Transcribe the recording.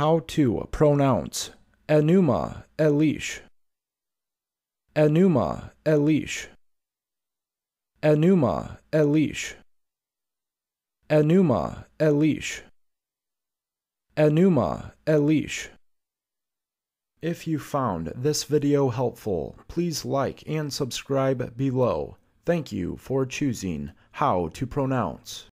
How to pronounce Enuma Elish. Enuma Elish. Enuma Elish. Enuma Elish. Enuma Elish. If you found this video helpful, please like and subscribe below. Thank you for choosing How to Pronounce.